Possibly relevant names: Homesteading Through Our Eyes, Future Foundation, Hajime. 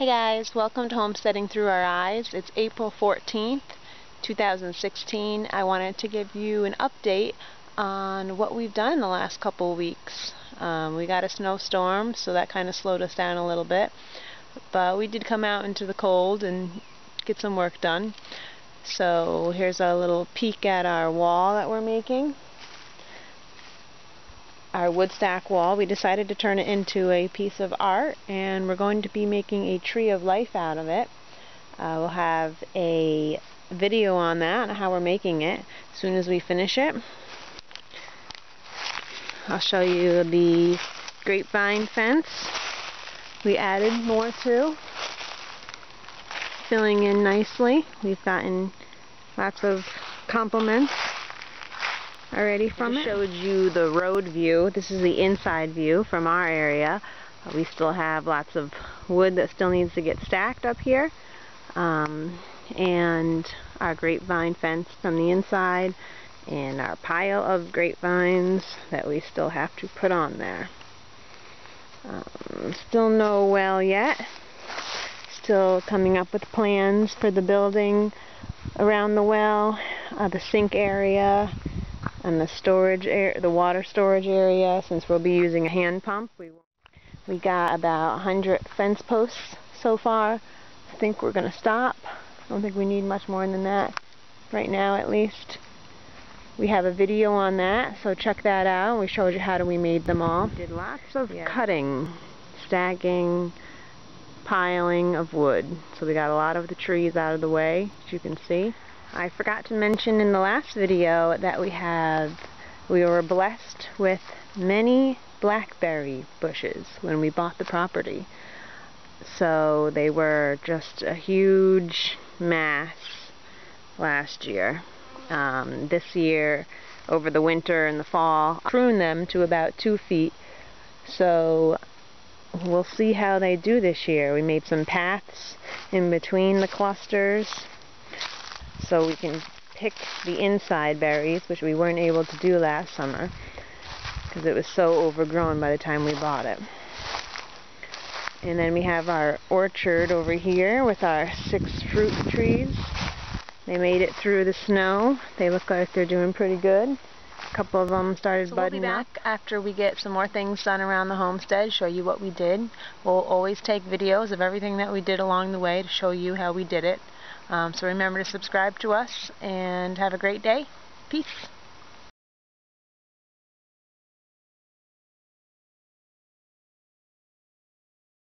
Hey guys, welcome to Homesteading Through Our Eyes. It's April 14th, 2016. I wanted to give you an update on what we've done in the last couple of weeks. We got a snowstorm, so that kind of slowed us down a little bit. But we did come out into the cold and get some work done. So here's a little peek at our wall that we're making. Our wood stack wall. We decided to turn it into a piece of art, and we're going to be making a tree of life out of it. We'll have a video on that and how we're making it as soon as we finish it. I'll show you the grapevine fence we added more to. Filling in nicely. We've gotten lots of compliments already from it. I showed you the road view. This is the inside view from our area. We still have lots of wood that still needs to get stacked up here. And our grapevine fence from the inside, and our pile of grapevines that we still have to put on there. Still no well yet. Still coming up with plans for the building around the well, the sink area, and the storage area, the water storage area. Since we'll be using a hand pump, we got about 100 fence posts so far. I think we're going to stop. I don't think we need much more than that right now, at least. We have a video on that, so check that out. We showed you how we made them all. We did lots of cutting, stacking, piling of wood. So we got a lot of the trees out of the way, as you can see. I forgot to mention in the last video that we were blessed with many blackberry bushes when we bought the property. So they were just a huge mass last year. This year, over the winter and the fall, I pruned them to about 2 feet. So we'll see how they do this year. We made some paths in between the clusters, so we can pick the inside berries, which we weren't able to do last summer because it was so overgrown by the time we bought it. And then we have our orchard over here with our 6 fruit trees. They made it through the snow. They look like they're doing pretty good. A couple of them started budding up. We'll be back after we get some more things done around the homestead, show you what we did. We'll always take videos of everything that we did along the way to show you how we did it. So remember to subscribe to us, and have a great day. Peace.